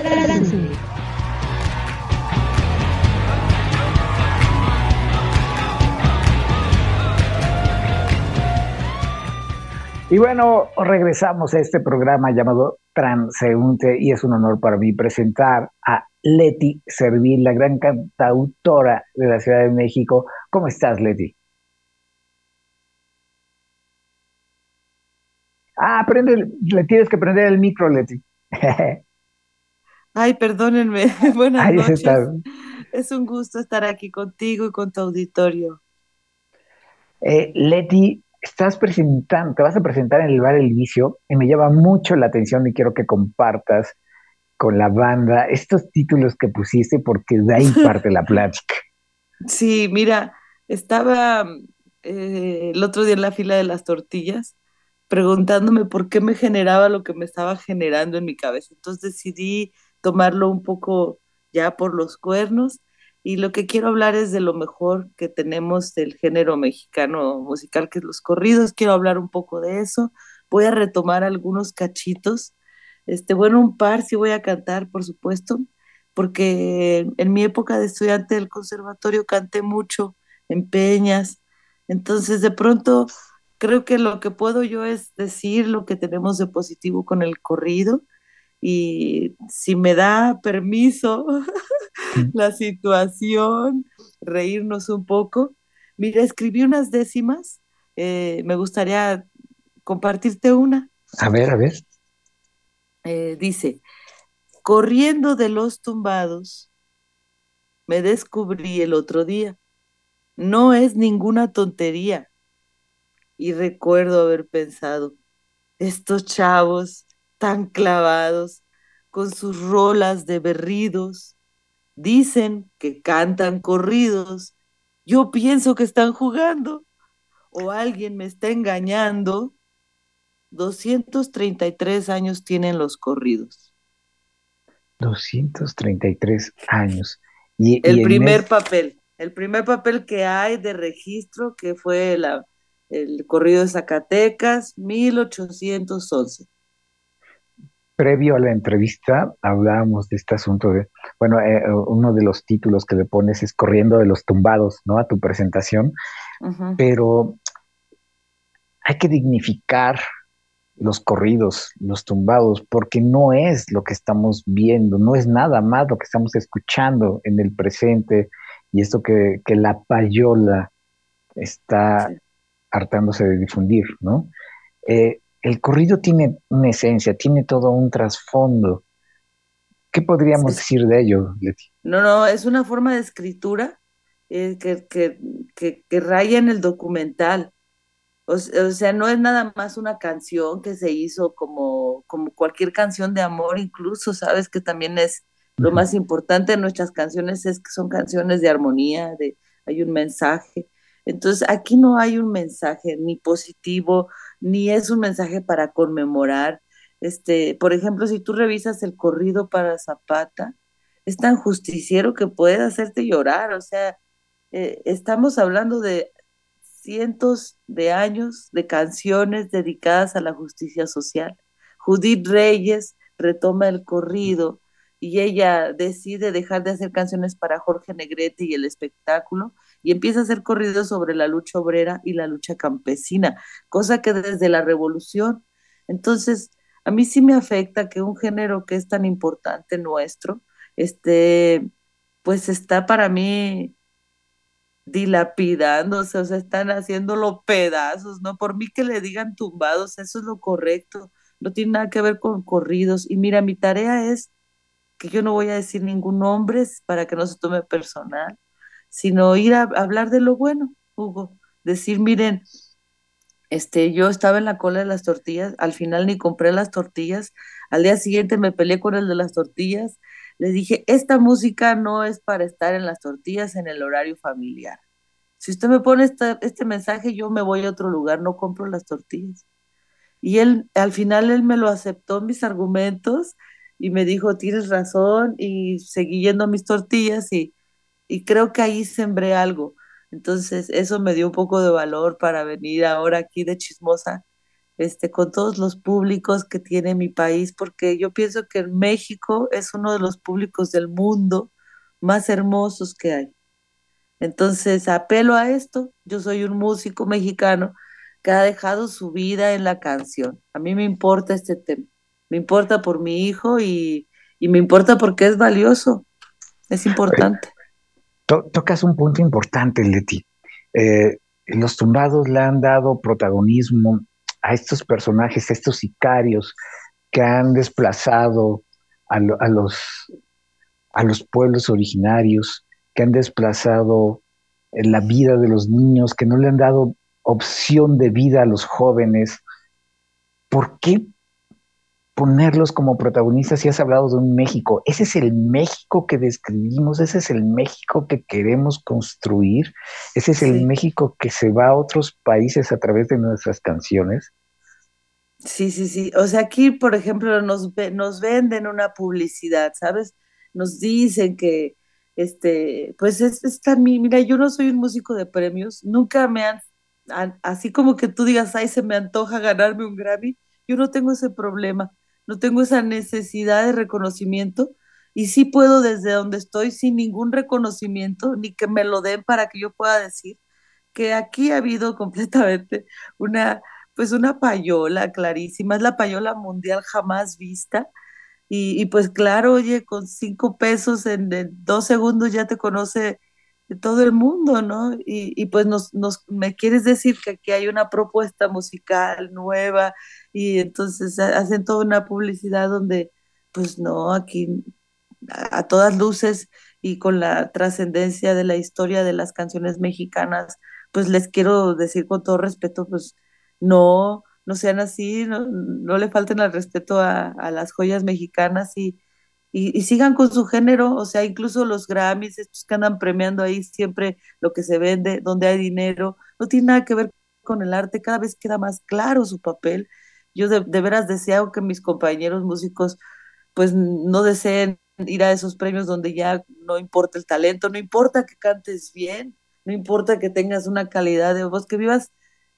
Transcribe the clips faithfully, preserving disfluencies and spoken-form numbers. Transeúnte. Y bueno, regresamos a este programa llamado Transeúnte y es un honor para mí presentar a Leti Servín, la gran cantautora de la Ciudad de México. ¿Cómo estás, Leti? Ah, prende, le tienes que prender el micro, Leti. Ay, perdónenme. Buenas Ahí noches. Está. Es un gusto estar aquí contigo y con tu auditorio. Eh, Leti, estás presentando, te vas a presentar en el bar El Vicio y me llama mucho la atención y quiero que compartas con la banda estos títulos que pusiste porque de ahí parte la plática. Sí, mira, estaba eh, el otro día en la fila de las tortillas preguntándome por qué me generaba lo que me estaba generando en mi cabeza. Entonces decidí tomarlo un poco ya por los cuernos y lo que quiero hablar es de lo mejor que tenemos del género mexicano musical, que es los corridos. Quiero hablar un poco de eso. Voy a retomar algunos cachitos. Este, bueno, un par sí voy a cantar, por supuesto, porque en mi época de estudiante del conservatorio canté mucho en peñas. Entonces, de pronto, creo que lo que puedo yo es decir lo que tenemos de positivo con el corrido y si me da permiso la situación, reírnos un poco. Mira, escribí unas décimas, eh, me gustaría compartirte una. A ver, a ver. Eh, dice, corriendo de los tumbados, me descubrí el otro día. No es ninguna tontería. Y recuerdo haber pensado, estos chavos tan clavados, con sus rolas de berridos, dicen que cantan corridos, yo pienso que están jugando, o alguien me está engañando. doscientos treinta y tres años tienen los corridos. doscientos treinta y tres años. Y, el y primer mes... papel, el primer papel que hay de registro que fue la... el corrido de Zacatecas, mil ochocientos once. Previo a la entrevista hablábamos de este asunto de, bueno, eh, uno de los títulos que le pones es Corriendo de los Tumbados, ¿no? A tu presentación, uh-huh. Pero hay que dignificar los corridos, los tumbados, porque no es lo que estamos viendo, no es nada más lo que estamos escuchando en el presente y esto que, que la payola está... Sí. hartándose de difundir, ¿no? Eh, el corrido tiene una esencia, tiene todo un trasfondo. ¿Qué podríamos sí. decir de ello, Leti? No, no, es una forma de escritura eh, que, que, que, que raya en el documental. O, o sea, no es nada más una canción que se hizo como, como cualquier canción de amor, incluso, ¿sabes? Que también es lo uh-huh. más importante de nuestras canciones, es que son canciones de armonía, de hay un mensaje. Entonces, aquí no hay un mensaje ni positivo, ni es un mensaje para conmemorar. Este, por ejemplo, si tú revisas el corrido para Zapata, es tan justiciero que puede hacerte llorar. O sea, eh, estamos hablando de cientos de años de canciones dedicadas a la justicia social. Judith Reyes retoma el corrido y ella decide dejar de hacer canciones para Jorge Negrete y el espectáculo, y empieza a hacer corridos sobre la lucha obrera y la lucha campesina, cosa que desde la revolución. Entonces, a mí sí me afecta que un género que es tan importante nuestro, este, pues está para mí dilapidándose, o sea, están haciéndolo pedazos, ¿no? Por mí que le digan tumbados, eso es lo correcto, no tiene nada que ver con corridos. Y mira, mi tarea es que yo no voy a decir ningún nombre para que no se tome personal, sino ir a hablar de lo bueno, Hugo. Decir, miren, este, yo estaba en la cola de las tortillas, al final ni compré las tortillas, al día siguiente me peleé con el de las tortillas, le dije, esta música no es para estar en las tortillas en el horario familiar. Si usted me pone esta, este mensaje, yo me voy a otro lugar, no compro las tortillas. Y él, al final él me lo aceptó, mis argumentos, y me dijo, tienes razón, y seguí yendo a mis tortillas, y Y creo que ahí sembré algo. Entonces, eso me dio un poco de valor para venir ahora aquí de chismosa este, con todos los públicos que tiene mi país, porque yo pienso que México es uno de los públicos del mundo más hermosos que hay. Entonces, apelo a esto. Yo soy un músico mexicano que ha dejado su vida en la canción. A mí me importa este tema. Me importa por mi hijo y, y me importa porque es valioso. Es importante. To- tocas un punto importante, Leti. Eh, los tumbados le han dado protagonismo a estos personajes, a estos sicarios que han desplazado a, lo- a, los, a los pueblos originarios, que han desplazado la vida de los niños, que no le han dado opción de vida a los jóvenes. ¿Por qué ponerlos como protagonistas si has hablado de un México? Ese es el México que describimos, ese es el México que queremos construir, ese es el sí. México que se va a otros países a través de nuestras canciones. Sí, sí, sí. O sea, aquí, por ejemplo, nos, ve, nos venden una publicidad, ¿sabes? Nos dicen que Este, pues es, es también, mira, yo no soy un músico de premios, nunca me han, han, así como que tú digas, ay, se me antoja ganarme un Grammy, yo no tengo ese problema, no tengo esa necesidad de reconocimiento, y sí puedo desde donde estoy sin ningún reconocimiento, ni que me lo den para que yo pueda decir que aquí ha habido completamente una, pues una payola clarísima, es la payola mundial jamás vista. Y, y pues claro, oye, con cinco pesos en, en dos segundos ya te conoce todo el mundo, ¿no? Y, y pues nos, nos, me quieres decir que aquí hay una propuesta musical nueva y entonces hacen toda una publicidad donde, pues no, aquí a, a todas luces y con la trascendencia de la historia de las canciones mexicanas, pues les quiero decir con todo respeto, pues no... no sean así, no, no le falten al respeto a, a las joyas mexicanas y, y, y sigan con su género. O sea, incluso los Grammys, estos que andan premiando ahí siempre lo que se vende, donde hay dinero, no tiene nada que ver con el arte, cada vez queda más claro su papel. Yo de, de veras deseo que mis compañeros músicos pues no deseen ir a esos premios donde ya no importa el talento, no importa que cantes bien, no importa que tengas una calidad de voz, que vivas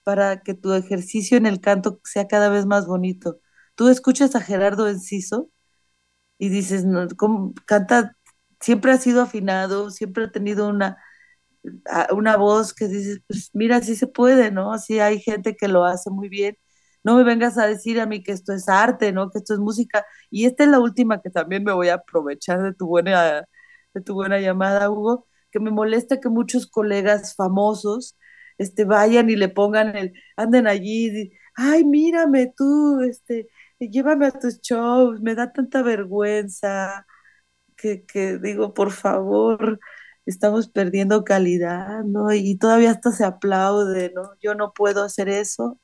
para que tu ejercicio en el canto sea cada vez más bonito. Tú escuchas a Gerardo Enciso y dices, no, ¿cómo canta? Siempre ha sido afinado, siempre ha tenido una, una voz que dices, pues mira, sí se puede, ¿no? Así hay gente que lo hace muy bien. No me vengas a decir a mí que esto es arte, ¿no? Que esto es música. Y esta es la última que también me voy a aprovechar de tu buena, de tu buena llamada, Hugo, que me molesta que muchos colegas famosos Este, vayan y le pongan el, anden allí, y, ay, mírame tú, este, llévame a tus shows, me da tanta vergüenza, que, que digo, por favor, estamos perdiendo calidad, ¿no? Y todavía hasta se aplaude, ¿no? Yo no puedo hacer eso.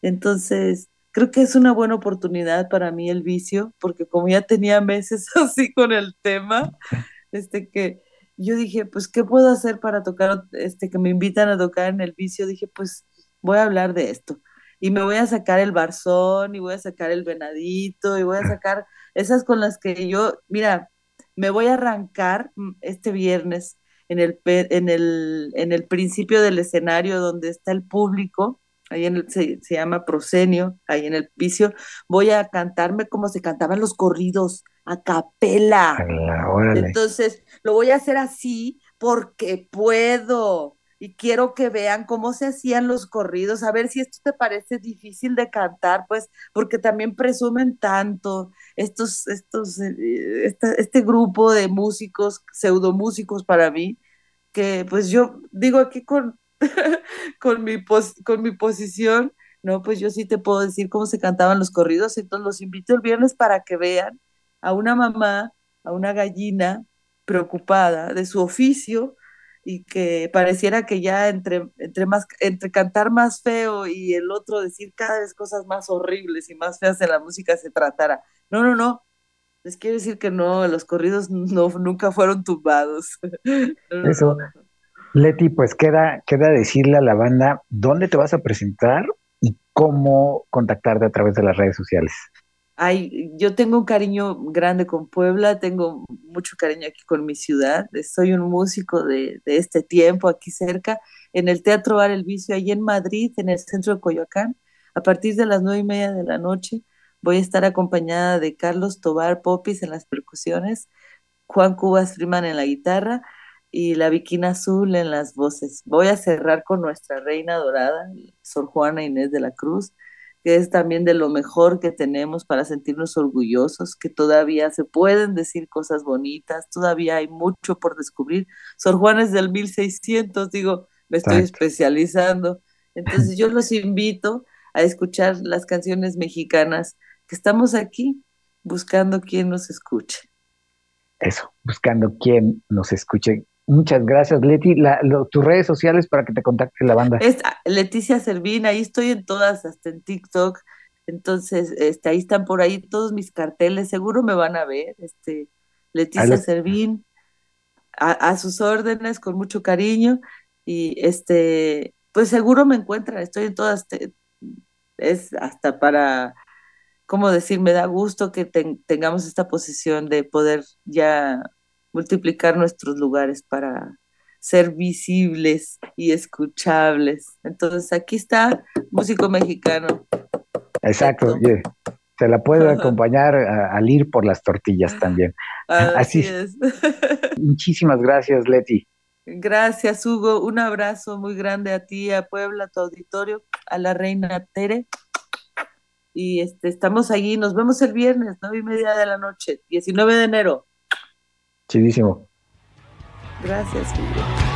Entonces, creo que es una buena oportunidad para mí El Vicio, porque como ya tenía meses así con el tema, este, que... yo dije, pues, ¿qué puedo hacer para tocar, este, que me invitan a tocar en El Vicio? Dije, pues, voy a hablar de esto. Y me voy a sacar el Barzón, y voy a sacar el Venadito, y voy a sacar esas con las que yo, mira, me voy a arrancar este viernes en el, en el, en el principio del escenario donde está el público, ahí en el, se, se llama Prosenio, ahí en El Vicio, voy a cantarme como se cantaban los corridos, a capela. Órale. Entonces, lo voy a hacer así porque puedo y quiero que vean cómo se hacían los corridos, a ver si esto te parece difícil de cantar, pues, porque también presumen tanto estos, estos, este, este grupo de músicos, pseudomúsicos para mí, que pues yo digo aquí con, con, mi pos, con mi posición, no, pues yo sí te puedo decir cómo se cantaban los corridos, entonces los invito el viernes para que vean a una mamá, a una gallina preocupada de su oficio y que pareciera que ya entre, entre, más, entre cantar más feo y el otro decir cada vez cosas más horribles y más feas en la música se tratara. No, no, no. Les quiero decir que no, los corridos no, nunca fueron tumbados. No, eso. No. Leti, pues queda, queda decirle a la banda dónde te vas a presentar y cómo contactarte a través de las redes sociales. Ay, yo tengo un cariño grande con Puebla, tengo mucho cariño aquí con mi ciudad, soy un músico de, de este tiempo aquí cerca, en el Teatro Bar El Vicio, ahí en Madrid, en el centro de Coyoacán, A partir de las nueve y media de la noche voy a estar acompañada de Carlos Tobar Popis en las percusiones, Juan Cubas Frimán en la guitarra y la Viquina Azul en las voces. Voy a cerrar con nuestra reina dorada, Sor Juana Inés de la Cruz, que es también de lo mejor que tenemos para sentirnos orgullosos, que todavía se pueden decir cosas bonitas, todavía hay mucho por descubrir. Sor Juana es del mil seiscientos, digo, me estoy Exacto. especializando. Entonces yo los invito a escuchar las canciones mexicanas, que estamos aquí buscando quien nos escuche. Eso, buscando quien nos escuche. Muchas gracias, Leti. La, lo, tus redes sociales para que te contacte la banda. Es Leticia Servín, ahí estoy en todas, hasta en TikTok. Entonces, este, ahí están por ahí todos mis carteles, seguro me van a ver. Este, Leticia Hello. Servín, a, a sus órdenes, con mucho cariño. Y este, pues seguro me encuentran, estoy en todas. Te, es hasta para, ¿cómo decir? Me da gusto que te, tengamos esta posición de poder ya multiplicar nuestros lugares para ser visibles y escuchables. Entonces, aquí está, músico mexicano. Exacto, yeah. Se la puedo acompañar a, al ir por las tortillas también. Así, Así es. Muchísimas gracias, Leti. Gracias, Hugo. Un abrazo muy grande a ti, a Puebla, a tu auditorio, a la reina Tere. Y este, estamos allí, nos vemos el viernes, nueve y media de la noche, diecinueve de enero. Chidísimo. Gracias, Hugo.